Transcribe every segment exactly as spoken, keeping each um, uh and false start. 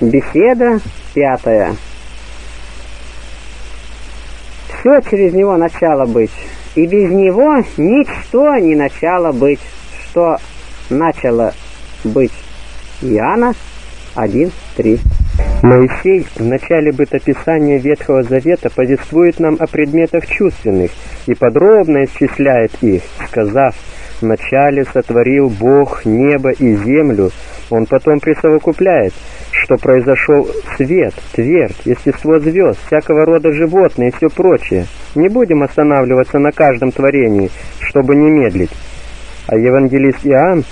Беседа пятая. Все через него начало быть, и без него ничто не начало быть, что начало быть. Иоанна один, три. Моисей в начале бытописания Ветхого Завета повествует нам о предметах чувственных и подробно исчисляет их, сказав: «Вначале сотворил Бог небо и землю». Он потом присовокупляет, что произошел свет, твердь, естество звезд, всякого рода животные и все прочее. Не будем останавливаться на каждом творении, чтобы не медлить. А евангелист Иоанн,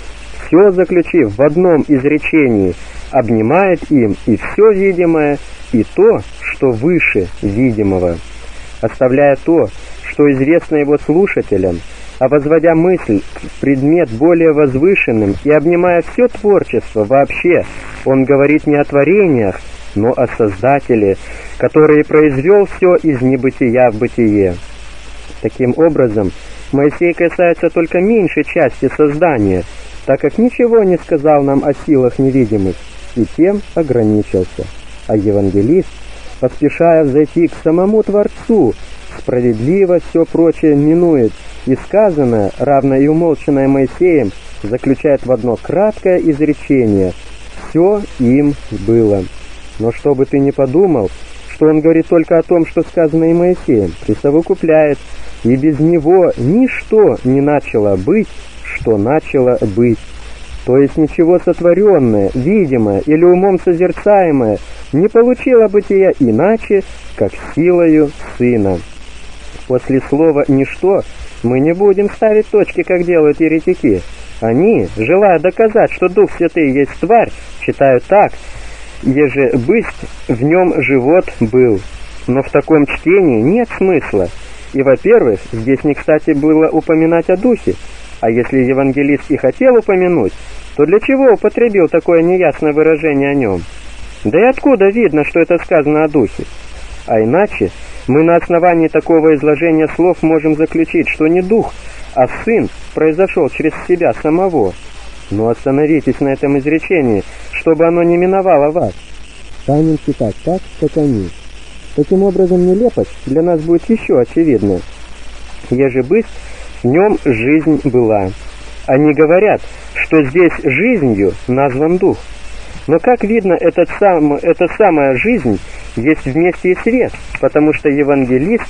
все заключив в одном изречении, обнимает им и все видимое, и то, что выше видимого, оставляя то, что известно его слушателям, а возводя мысль в предмет более возвышенным и обнимая все творчество вообще, он говорит не о творениях, но о Создателе, который произвел все из небытия в бытие. Таким образом, Моисей касается только меньшей части создания, так как ничего не сказал нам о силах невидимых, и тем ограничился. А евангелист, поспешая взойти к самому Творцу, справедливо все прочее минует, и сказанное, равно и умолчанное Моисеем, заключает в одно краткое изречение: «Все им было». Но что бы ты ни подумал, что он говорит только о том, что сказано и Моисеем, присовокупляет: «И без него ничто не начало быть, что начало быть». То есть ничего сотворенное, видимое или умом созерцаемое не получило бытия иначе, как силою Сына. После слова «ничто» мы не будем ставить точки, как делают еретики. Они, желая доказать, что Дух Святый есть тварь, читают так: «Еже бысть, в нем живот был». Но в таком чтении нет смысла. И, во-первых, здесь не кстати было упоминать о Духе. А если евангелист и хотел упомянуть, то для чего употребил такое неясное выражение о нем? Да и откуда видно, что это сказано о Духе? А иначе мы на основании такого изложения слов можем заключить, что не Дух, а Сын произошел через себя самого. Но остановитесь на этом изречении, чтобы оно не миновало вас. Станем читать так, как они. Таким образом, нелепость для нас будет еще очевидна. Еже бысть, в нем жизнь была. Они говорят, что здесь жизнью назван Дух. Но, как видно, этот сам, эта самая жизнь есть вместе и свет, потому что евангелист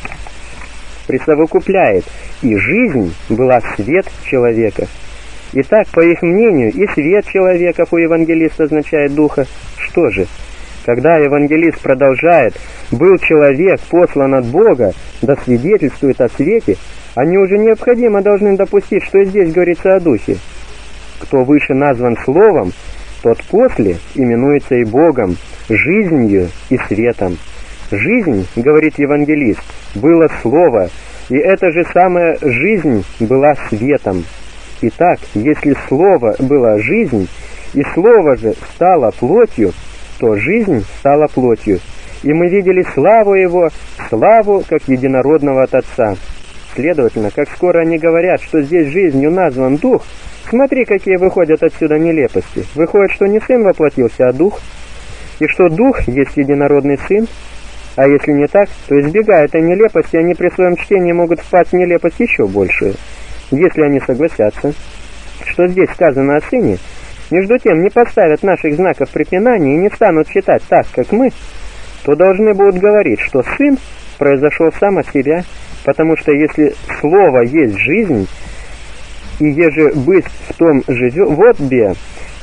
присовокупляет: «И жизнь была свет человеков». Итак, по их мнению, и свет человеков у евангелиста означает Духа. Что же? Когда евангелист продолжает: «Был человек послан от Бога, да свидетельствует о свете», они уже необходимо должны допустить, что и здесь говорится о Духе. Кто выше назван Словом, тот после именуется и Богом, жизнью и светом. Жизнь, говорит евангелист, было Слово, и эта же самая жизнь была светом. Итак, если Слово было жизнь, и Слово же стало плотью, то жизнь стала плотью, и мы видели славу Его, славу как единородного от Отца. Следовательно, как скоро они говорят, что здесь жизнью назван Дух, смотри, какие выходят отсюда нелепости. Выходит, что не Сын воплотился, а Дух, и что Дух есть единородный Сын. А если не так, то, избегая этой нелепости, они при своем чтении могут впасть в нелепость еще большую. Если они согласятся, что здесь сказано о Сыне, между тем не поставят наших знаков препинания и не станут читать так, как мы, то должны будут говорить, что Сын произошел сам от себя, потому что если Слово есть жизнь, и еже бысть в том животбе,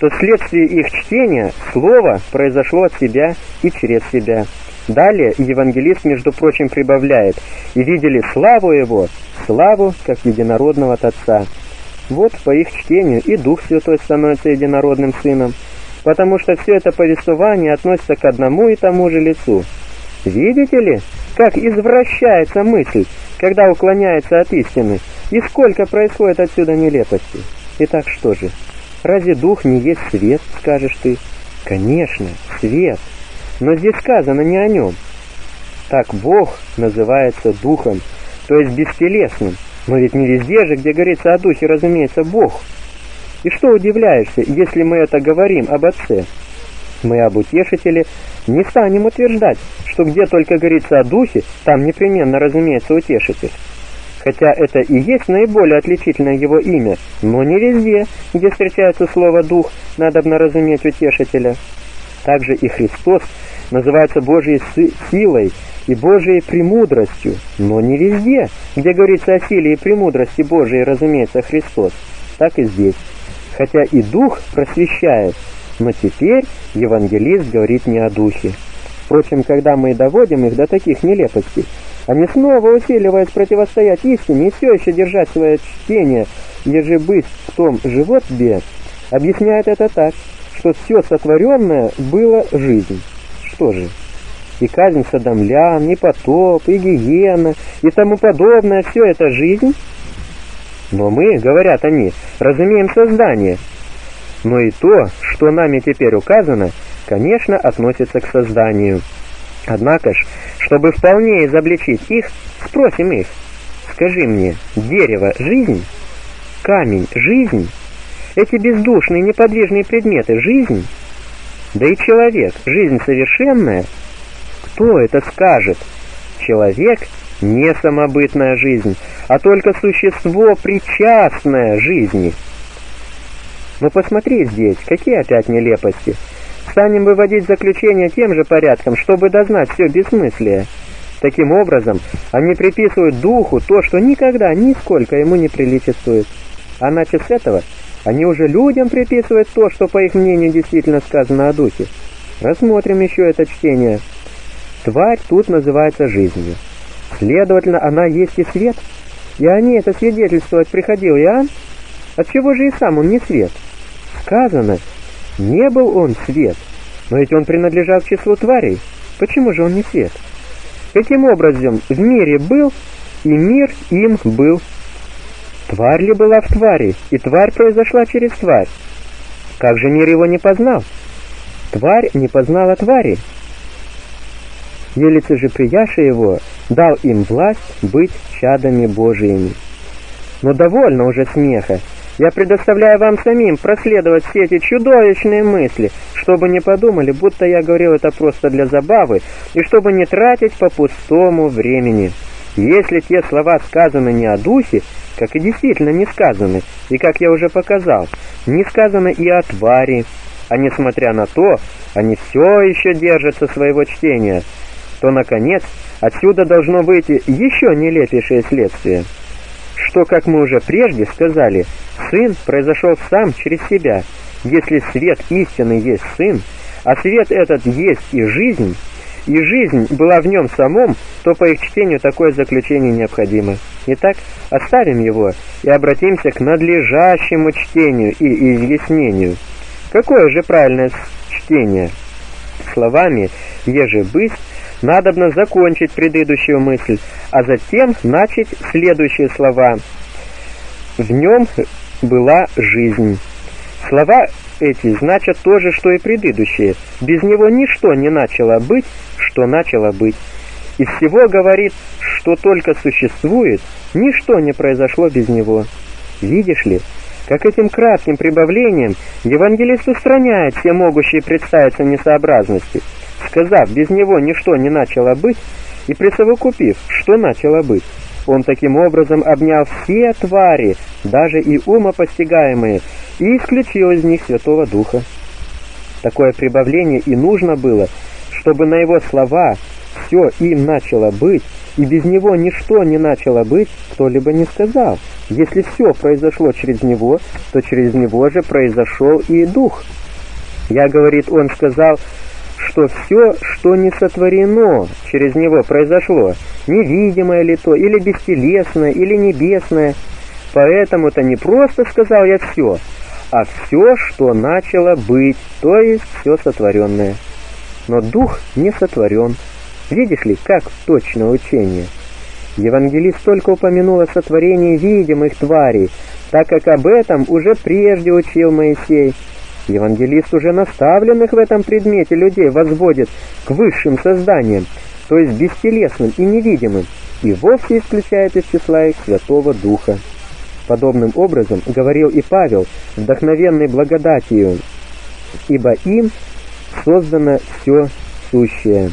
то вследствие их чтения Слово произошло от себя и через себя. Далее евангелист, между прочим, прибавляет: «И видели славу Его, славу, как единородного от Отца». Вот по их чтению и Дух Святой становится единородным Сыном, потому что все это повествование относится к одному и тому же лицу. Видите ли, как извращается мысль, когда уклоняется от истины, и сколько происходит отсюда нелепостей. Итак, что же? Разве Дух не есть свет, скажешь ты? Конечно, свет. Но здесь сказано не о нем. Так Бог называется Духом, то есть бестелесным. Но ведь не везде же, где говорится о Духе, разумеется, Бог. И что удивляешься, если мы это говорим об Отце? мы об утешителе не станем утверждать, что где только говорится о духе, там непременно разумеется утешитель. Хотя это и есть наиболее отличительное его имя, но не везде, где встречается слово «дух», надобно разуметь утешителя. Также и Христос называется Божьей силой и Божьей премудростью, но не везде, где говорится о силе и премудрости Божией, разумеется, Христос. Так и здесь. Хотя и Дух просвещает, но теперь евангелист говорит не о Духе. Впрочем, когда мы доводим их до таких нелепостей, они снова усиливают противостоять истине и все еще держать свое чтение, еже быть в том животбе, объясняет это так, что все сотворенное было жизнь. Что же? И казнь содомлян, и потоп, и гиена, и тому подобное, все это жизнь? Но мы, говорят они, разумеем создание. Но и то, что нами теперь указано, конечно, относится к созданию. Однако ж, чтобы вполне изобличить их, спросим их: скажи мне, дерево – жизнь? Камень – жизнь? Эти бездушные неподвижные предметы – жизнь? Да и человек – жизнь совершенная? Кто это скажет? Человек – не самобытная жизнь, а только существо, причастное жизни. Но посмотри здесь, какие опять нелепости. Станем выводить заключение тем же порядком, чтобы дознать все бессмыслие. Таким образом, они приписывают духу то, что никогда, нисколько ему не приличествует. А начав с этого, они уже людям приписывают то, что, по их мнению, действительно сказано о духе. Рассмотрим еще это чтение. Тварь тут называется жизнью. Следовательно, она есть и свет. И о ней это свидетельствовать приходил Иоанн. Отчего же и сам он не свет? Сказано: не был он свет, но ведь он принадлежал к числу тварей. Почему же он не свет? Таким образом, в мире был, и мир им был. Тварь ли была в твари, и тварь произошла через тварь? Как же мир его не познал? Тварь не познала твари. Елице же прияше его дал им власть быть чадами Божиими. Но довольно уже смеха. Я предоставляю вам самим проследовать все эти чудовищные мысли, чтобы не подумали, будто я говорил это просто для забавы, и чтобы не тратить по пустому времени. Если те слова сказаны не о духе, как и действительно не сказаны, и, как я уже показал, не сказаны и о твари, а несмотря на то, они все еще держатся своего чтения, то, наконец, отсюда должно выйти еще нелепейшее следствие. Что, как мы уже прежде сказали, Сын произошел сам через себя. Если свет истины есть Сын, а свет этот есть и жизнь, и жизнь была в нем самом, то по их чтению такое заключение необходимо. Итак, оставим его и обратимся к надлежащему чтению и изъяснению. Какое же правильное чтение? Словами «еже бысть» надобно закончить предыдущую мысль, а затем начать следующие слова. В нем была жизнь. Слова эти значат то же, что и предыдущие. Без него ничто не начало быть, что начало быть. Из всего говорит, что только существует, ничто не произошло без него. Видишь ли, как этим кратким прибавлением евангелист устраняет все могущие представиться несообразности, сказав, без него ничто не начало быть, и присовокупив, что начало быть. Он таким образом обнял все твари, даже и умопостигаемые, и исключил из них Святого Духа. Такое прибавление и нужно было, чтобы на его слова «все им начало быть», и без него ничто не начало быть, кто-либо не сказал. Если все произошло через него, то через него же произошел и Дух. Я, говорит, он сказал, что все, что не сотворено, через него произошло, невидимое ли то, или бестелесное, или небесное. Поэтому-то не просто сказал я все, а все, что начало быть, то есть все сотворенное. Но Дух не сотворен. Видишь ли, как точно учение. Евангелист только упомянул о сотворении видимых тварей, так как об этом уже прежде учил Моисей. Евангелист уже наставленных в этом предмете людей возводит к высшим созданиям, то есть бестелесным и невидимым, и вовсе исключает из числа их Святого Духа. Подобным образом говорил и Павел, вдохновенный благодатью, ибо им, создано все сущее.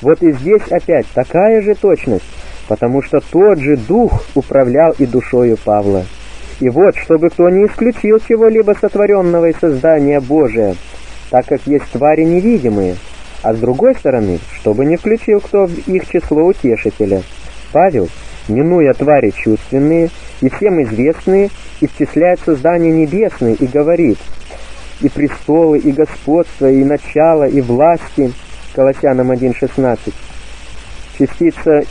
Вот и здесь опять такая же точность, потому что тот же Дух управлял и душою Павла. И вот, чтобы кто не исключил чего-либо сотворенного из создания Божия, так как есть твари невидимые, а с другой стороны, чтобы не включил кто в их число утешителя. Павел, минуя твари чувственные и всем известные, исчисляет создание небесное и говорит: «И престолы, и господства, и начала, и власти» Колоссянам один шестнадцать. Частица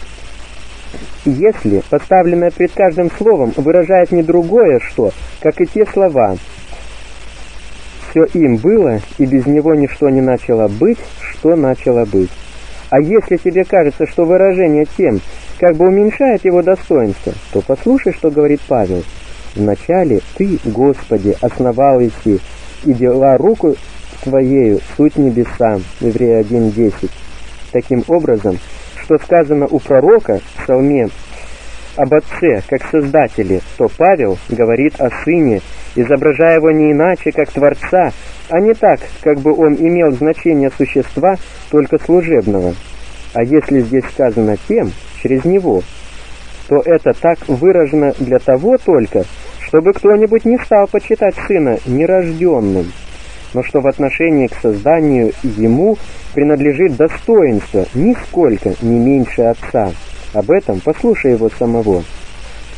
«если», поставленная пред каждым словом, выражает не другое что, как и те слова: «Все им было, и без него ничто не начало быть, что начало быть». А если тебе кажется, что выражение тем как бы уменьшает его достоинство, то послушай, что говорит Павел: «Вначале ты, Господи, основал идти, и дела руку твоею суть небеса» Евреям один десять. Таким образом, что сказано у пророка в псалме об Отце как Создателе, то Павел говорит о Сыне, изображая его не иначе, как Творца, а не так, как бы он имел значение существа только служебного. А если здесь сказано «тем», через него, то это так выражено для того только, чтобы кто-нибудь не стал почитать Сына нерожденным, но что в отношении к созданию ему принадлежит достоинство, нисколько не меньше Отца. Об этом послушай его самого.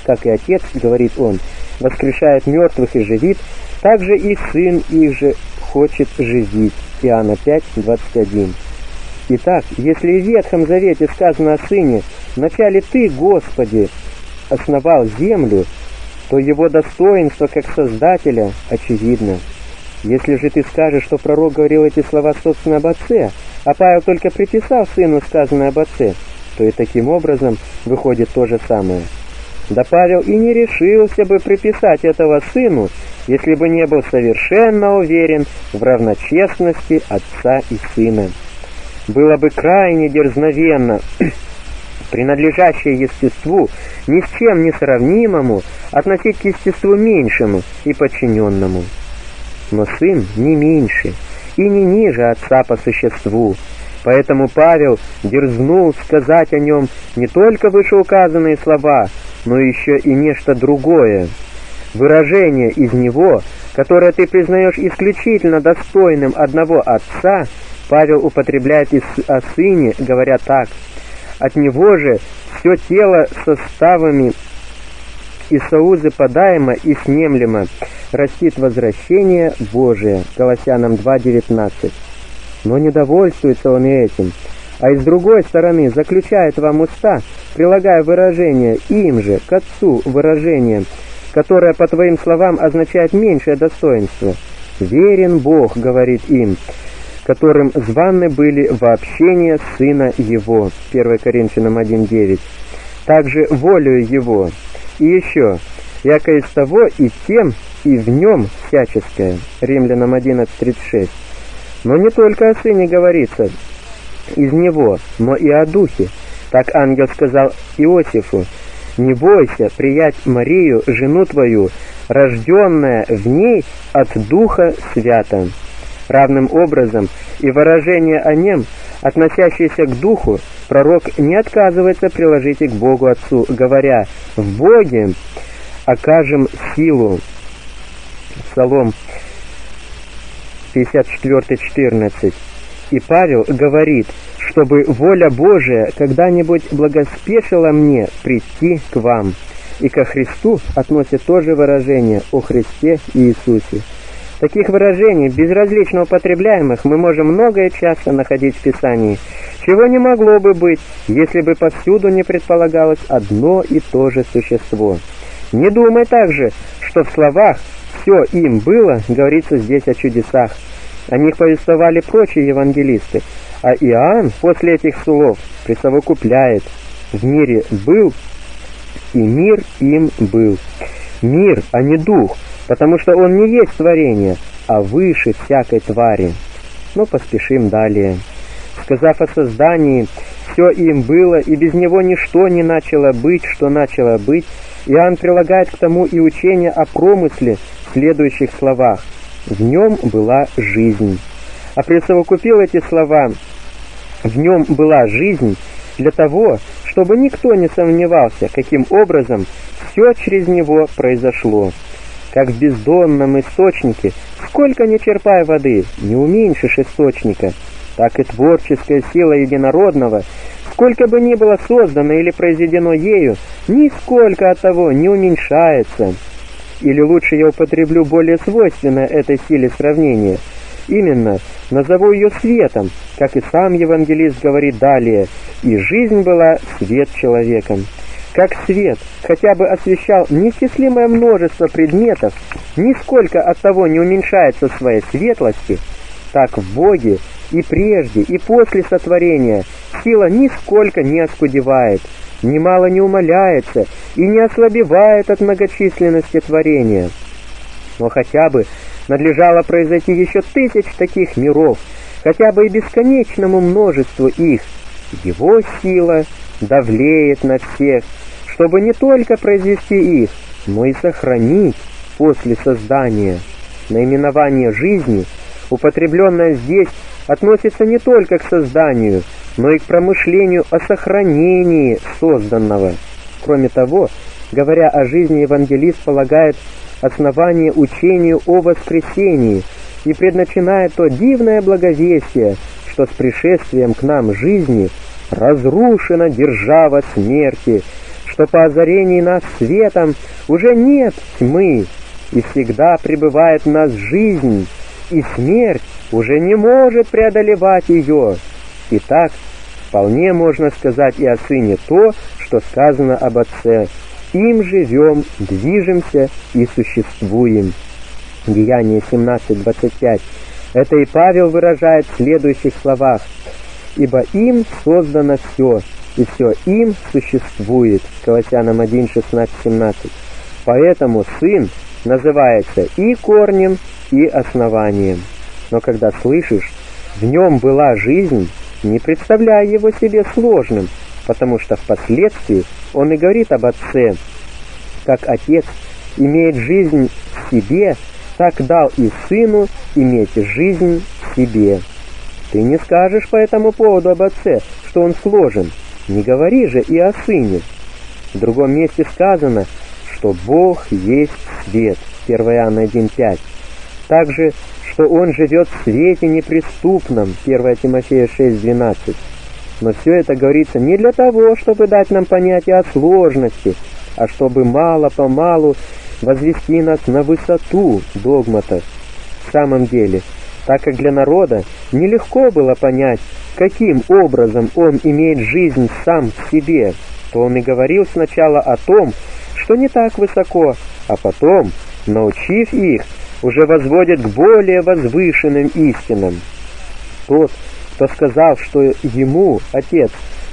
«Как и Отец, — говорит он, — воскрешает мертвых и живит, так же и Сын их же хочет живить» Иоанна пять двадцать один. Итак, если в Ветхом Завете сказано о Сыне «Вначале Ты, Господи, основал землю», то его достоинство как Создателя очевидно. Если же ты скажешь, что пророк говорил эти слова собственно об Отце, а Павел только приписал Сыну сказанное об Отце, то и таким образом выходит то же самое. Да Павел и не решился бы приписать этого Сыну, если бы не был совершенно уверен в равночестности Отца и Сына. Было бы крайне дерзновенно принадлежащее естеству, ни с чем не сравнимому, относить к естеству меньшему и подчиненному. Но Сын не меньше и не ниже Отца по существу, поэтому Павел дерзнул сказать о нем не только вышеуказанные слова, но еще и нечто другое. Выражение из него, которое ты признаешь исключительно достойным одного Отца, Павел употребляет о Сыне, говоря так: «От него же все тело составами и соузы подаемо и снемлемо, растит возвращение Божие» Колоссянам два девятнадцать. Но не довольствуется он и этим, а и с другой стороны заключает вам уста, прилагая выражение им же к Отцу, выражение, которое по твоим словам означает меньшее достоинство. «Верен Бог, — говорит им, — которым званы были во общение Сына Его» первое Коринфянам один девять, «также волею Его». И еще: «Яко из того и тем, и в нем всяческое» Римлянам одиннадцать тридцать шесть. Но не только о Сыне говорится «из него», но и о Духе. Так ангел сказал Иосифу: «Не бойся приять Марию, жену твою, рожденная в ней от Духа Свята». Равным образом и выражение о нем, относящееся к Духу, пророк не отказывается приложить и к Богу Отцу, говоря: «В Боге окажем силу» Псалом пятьдесят четыре четырнадцать. И Павел говорит: «Чтобы воля Божия когда-нибудь благоспешила мне прийти к вам». И ко Христу относит то же выражение «о Христе Иисусе». Таких выражений, безразлично употребляемых, мы можем многое часто находить в Писании, чего не могло бы быть, если бы повсюду не предполагалось одно и то же существо. Не думай также, что в словах «все им было» говорится здесь о чудесах. О них повествовали прочие евангелисты, а Иоанн после этих слов присовокупляет: «В мире был, и мир им был». Мир, а не дух, потому что он не есть творение, а выше всякой твари. Но поспешим далее. Сказав о создании «все им было, и без него ничто не начало быть, что начало быть», Иоанн прилагает к тому и учение о промысле в следующих словах: «В нем была жизнь, а присовокупил эти слова «в нем была жизнь» для того, чтобы никто не сомневался, каким образом все через него произошло. Как в бездонном источнике, сколько ни черпай воды, не уменьшишь источника, так и творческая сила единородного, сколько бы ни было создано или произведено ею, нисколько от того не уменьшается. Или лучше я употреблю более свойственное этой силе сравнение. Именно, назову ее светом, как и сам евангелист говорит далее, и жизнь была свет человеком. Как свет хотя бы освещал неисчислимое множество предметов, нисколько от того не уменьшается своей светлости, так в Боге и прежде, и после сотворения сила нисколько не оскудевает, немало не умаляется и не ослабевает от многочисленности творения. Но хотя бы надлежало произойти еще тысяч таких миров, хотя бы и бесконечному множеству их, его сила давлеет на всех, чтобы не только произвести их, но и сохранить после создания. Наименование жизни, употребленное здесь, относится не только к созданию, но и к промышлению о сохранении созданного. Кроме того, говоря о жизни, евангелист полагает основание учению о воскресении и предначинает то дивное благовестие, что с пришествием к нам жизни разрушена держава смерти, что по озарении нас светом уже нет тьмы, и всегда пребывает в нас жизнь, и смерть уже не может преодолевать ее. Итак, вполне можно сказать и о Сыне то, что сказано об Отце. Им живем, движемся и существуем. Деяние семнадцать двадцать пять. Это и Павел выражает в следующих словах. Ибо им создано все, и все им существует. Колоссянам один шестнадцать семнадцать. Поэтому Сын называется и корнем, и основанием. Но когда слышишь «в нем была жизнь», не представляй его себе сложным, потому что впоследствии он и говорит об Отце. Как Отец имеет жизнь в себе, так дал и Сыну иметь жизнь в себе. Ты не скажешь по этому поводу об Отце, что Он сложен, не говори же и о Сыне. В другом месте сказано, что Бог есть свет, первое Иоанна один пять. Также, что Он живет в свете неприступном, первое Тимофея шесть двенадцать. Но все это говорится не для того, чтобы дать нам понятие о сложности, а чтобы мало-помалу возвести нас на высоту догматов. В самом деле, так как для народа нелегко было понять, каким образом он имеет жизнь сам в себе, то он и говорил сначала о том, что не так высоко, а потом, научив их, уже возводит к более возвышенным истинам. Тот, кто сказал, что ему Отец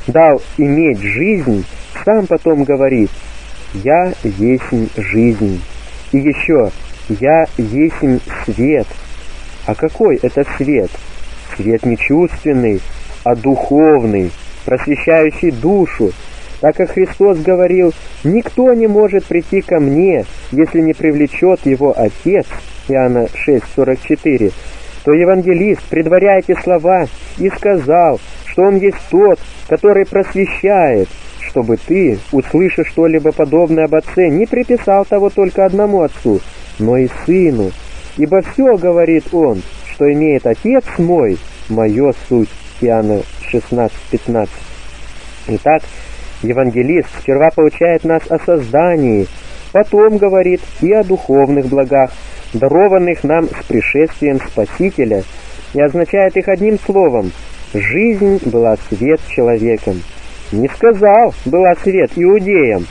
дал иметь жизнь, сам потом говорит «Я есмь жизнь». И еще «Я есмь свет». А какой это свет? Свет не чувственный, а духовный, просвещающий душу, так как Христос говорил, «Никто не может прийти ко мне, если не привлечет его Отец» Иоанна шесть сорок четыре, то евангелист, предваряя эти слова, и сказал, что Он есть Тот, Который просвещает, чтобы ты, услышав что-либо подобное об Отце, не приписал того только одному Отцу, но и Сыну. Ибо все, говорит он, что имеет Отец мой, мое суть. Иоанна шестнадцать пятнадцать. Итак, евангелист сперва получает нас о создании, потом говорит и о духовных благах, дарованных нам с пришествием Спасителя, и означает их одним словом «жизнь была свет человеком». Не сказал «была свет иудеям»,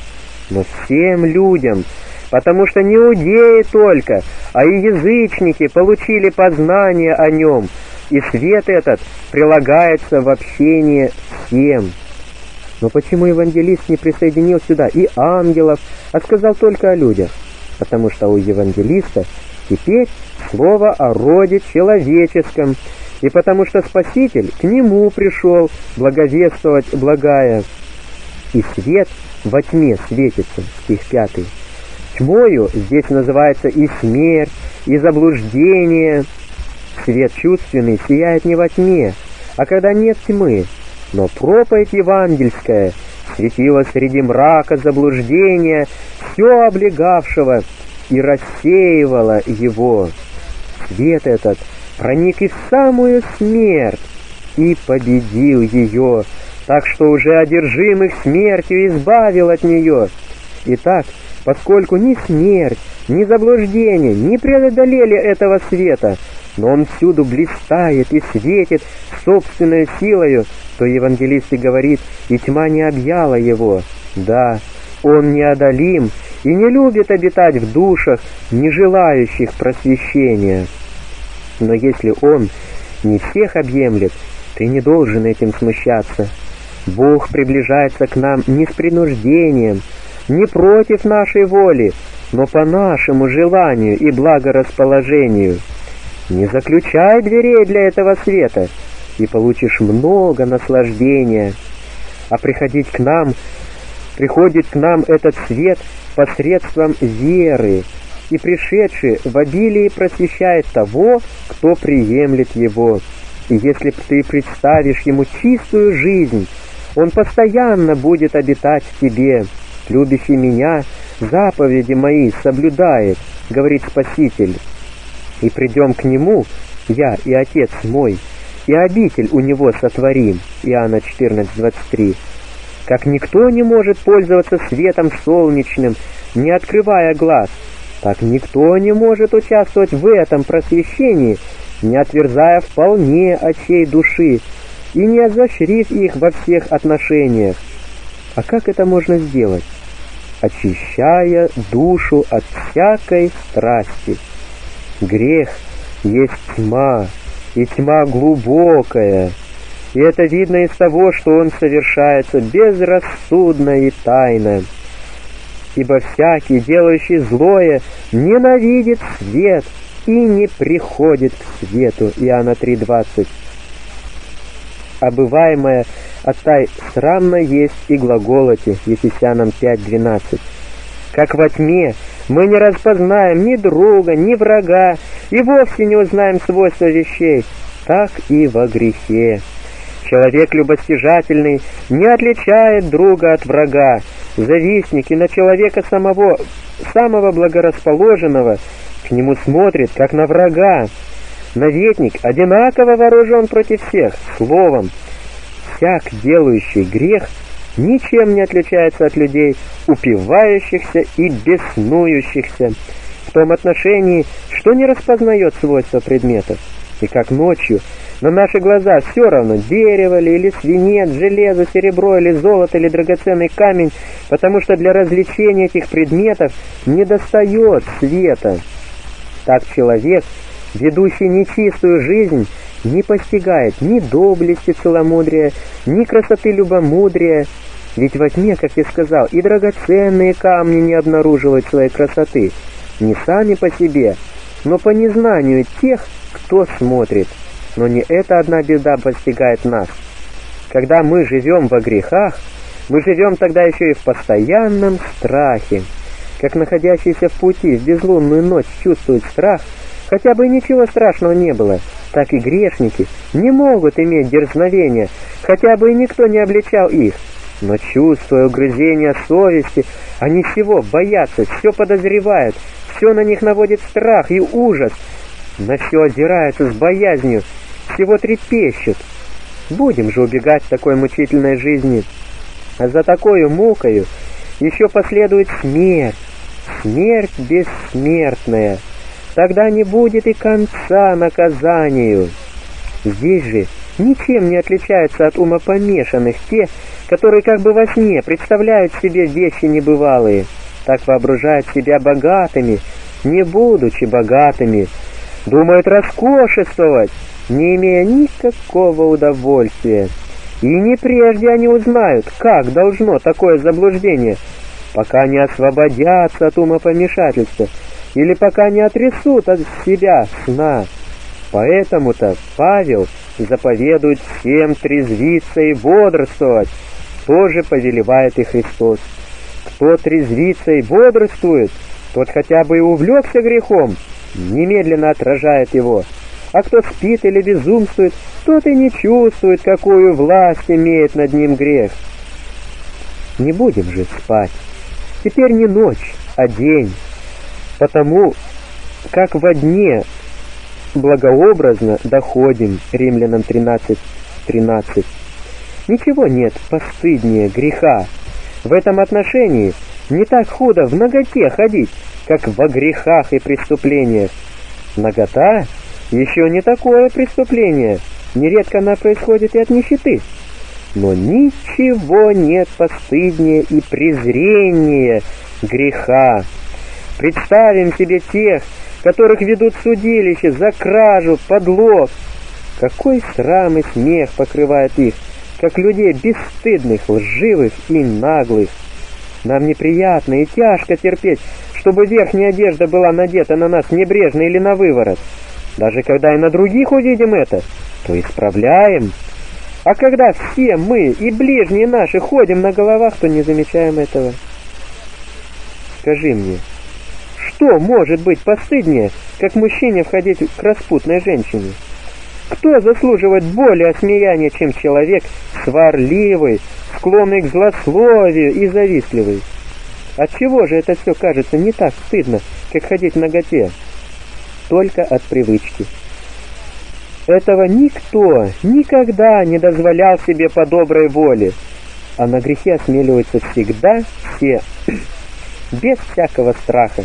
но всем людям, потому что не иудеи только, а и язычники получили познание о нем, и свет этот прилагается в общение всем. Но почему евангелист не присоединил сюда и ангелов, а сказал только о людях? Потому что у евангелиста теперь слово о роде человеческом, и потому что Спаситель к нему пришел благовествовать благая. И свет во тьме светится, стих пятый. Тьмою здесь называется и смерть, и заблуждение. Свет чувственный сияет не во тьме, а когда нет тьмы, но проповедь евангельская светила среди мрака заблуждения, все облегавшего, и рассеивала его. Свет этот проник и в самую смерть, и победил ее, так что уже одержимых смертью избавил от нее. Итак, поскольку ни смерть, ни заблуждение не преодолели этого света, но он всюду блистает и светит собственной силою, то евангелист и говорит, и тьма не объяла его. Да, он неодолим и не любит обитать в душах, не желающих просвещения. Но если он не всех объемлет, ты не должен этим смущаться. Бог приближается к нам не с принуждением, не против нашей воли, но по нашему желанию и благорасположению. Не заключай дверей для этого света, и получишь много наслаждения. А приходить к нам, приходит к нам этот свет посредством веры, и пришедший в обилии просвещает того, кто приемлет его. И если ты представишь ему чистую жизнь, он постоянно будет обитать в тебе. Любящий меня заповеди мои соблюдает, говорит Спаситель. И придем к нему, я и Отец мой, и обитель у него сотворим. Иоанна четырнадцать, двадцать три. Как никто не может пользоваться светом солнечным, не открывая глаз, так никто не может участвовать в этом просвещении, не отверзая вполне очей души и не озощрив их во всех отношениях. А как это можно сделать? Очищая душу от всякой страсти. Грех есть тьма, и тьма глубокая, и это видно из того, что он совершается безрассудно и тайно. Ибо всякий, делающий злое, ненавидит свет и не приходит к свету. Иоанна три, двадцать. Обываемое от тай срамно есть и глаголоте. Ефесянам пять, двенадцать. Как во тьме мы не распознаем ни друга, ни врага, и вовсе не узнаем свойства вещей, так и во грехе. Человек любостяжательный не отличает друга от врага. Завистник и на человека самого, самого благорасположенного, к нему смотрит, как на врага. Наветник одинаково вооружен против всех. Словом, всяк делающий грех ничем не отличается от людей, упивающихся и беснующихся, в том отношении, что не распознает свойства предметов. И как ночью на наши глаза все равно, дерево ли или свинец, железо, серебро или золото или драгоценный камень, потому что для различения этих предметов недостает света. Так человек, ведущий нечистую жизнь, не постигает ни доблести целомудрия, ни красоты любомудрия, ведь во тьме, как я сказал, и драгоценные камни не обнаруживают своей красоты, не сами по себе, но по незнанию тех, кто смотрит. Но не эта одна беда постигает нас. Когда мы живем во грехах, мы живем тогда еще и в постоянном страхе. Как находящийся в пути в безлунную ночь чувствует страх, хотя бы ничего страшного не было, так и грешники не могут иметь дерзновения, хотя бы и никто не обличал их. Но чувствуя угрызения совести, они всего боятся, все подозревают, все на них наводит страх и ужас, на все озираются с боязнью, всего трепещут. Будем же убегать в такой мучительной жизни, а за такою мукою еще последует смерть, смерть бессмертная. Тогда не будет и конца наказанию. Здесь же ничем не отличаются от умопомешанных те, которые как бы во сне представляют себе вещи небывалые, так воображают себя богатыми, не будучи богатыми, думают роскошествовать, не имея никакого удовольствия. И не прежде они узнают, как должно такое заблуждение, пока не освободятся от умопомешательства, или пока не отрисут от себя сна. Поэтому-то Павел заповедует всем трезвиться и бодрствовать, тоже повелевает и Христос. Кто трезвится и бодрствует, тот хотя бы и увлекся грехом, немедленно отражает его, а кто спит или безумствует, тот и не чувствует, какую власть имеет над ним грех. Не будем же спать. Теперь не ночь, а день, потому как во дне благообразно доходим, Римлянам тринадцать тринадцать. Ничего нет постыднее греха. В этом отношении не так худо в наготе ходить, как во грехах и преступлениях. Нагота еще не такое преступление, нередко она происходит и от нищеты. Но ничего нет постыднее и презреннее греха. Представим себе тех, которых ведут в судилище за кражу, подлог. Какой срам и смех покрывает их, как людей бесстыдных, лживых и наглых. Нам неприятно и тяжко терпеть, чтобы верхняя одежда была надета на нас небрежно или на выворот. Даже когда и на других увидим это, то исправляем. А когда все мы и ближние наши ходим на головах, то не замечаем этого. Скажи мне, что может быть постыднее, как мужчине входить к распутной женщине? Кто заслуживает более осмеяния, чем человек сварливый, склонный к злословию и завистливый? Отчего же это все кажется не так стыдно, как ходить в наготе? Только от привычки. Этого никто никогда не дозволял себе по доброй воле, а на грехе осмеливаются всегда все, без всякого страха.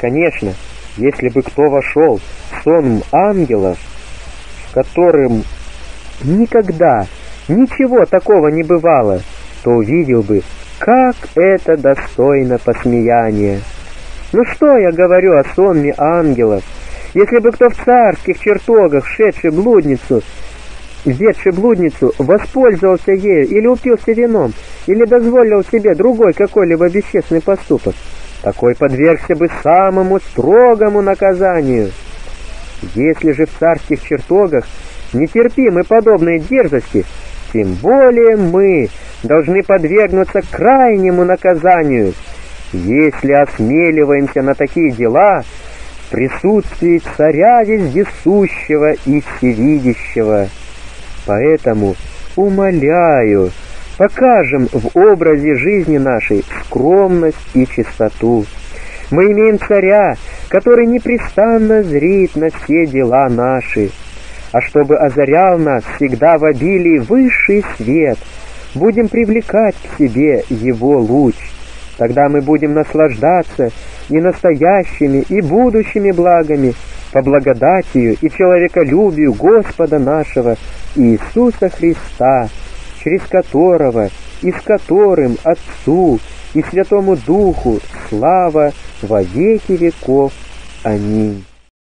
Конечно, если бы кто вошел в сон ангелов, которым никогда ничего такого не бывало, то увидел бы, как это достойно посмеяния. Ну что я говорю о сонме ангелов? Если бы кто в царских чертогах, шедший блудницу, ведший блудницу, воспользовался ею или упился вином, или дозволил себе другой какой-либо бесчестный поступок, такой подвергся бы самому строгому наказанию. Если же в царских чертогах нетерпимы подобные дерзости, тем более мы должны подвергнуться крайнему наказанию. Если осмеливаемся на такие дела, присутствии царя вездесущего и всевидящего. Поэтому умоляю, покажем в образе жизни нашей скромность и чистоту. Мы имеем царя, который непрестанно зрит на все дела наши, а чтобы озарял нас всегда в обилии высший свет, будем привлекать к себе его луч. Тогда мы будем наслаждаться и настоящими, и будущими благами, по благодатию и человеколюбию Господа нашего Иисуса Христа, через которого и с которым Отцу и Святому Духу слава во веки веков. Аминь.